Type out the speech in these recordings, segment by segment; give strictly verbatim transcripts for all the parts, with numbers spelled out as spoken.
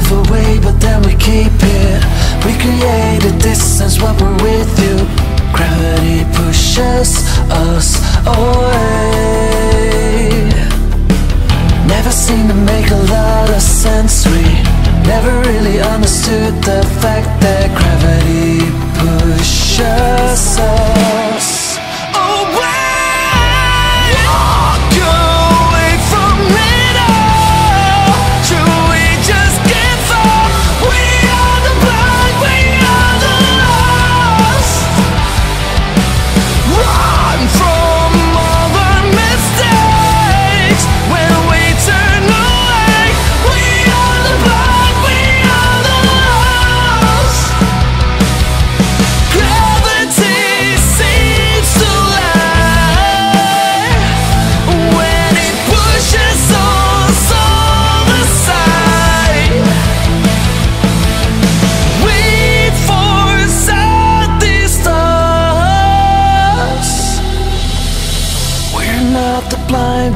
give away, but then we keep it. We create a distance while we're with you. Gravity pushes us away. Never seemed to make a lot of sense. We never really understood the fact that gravity pushes us.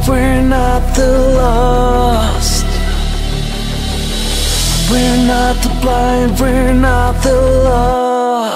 We're not the lost. We're not the blind. We're not the lost.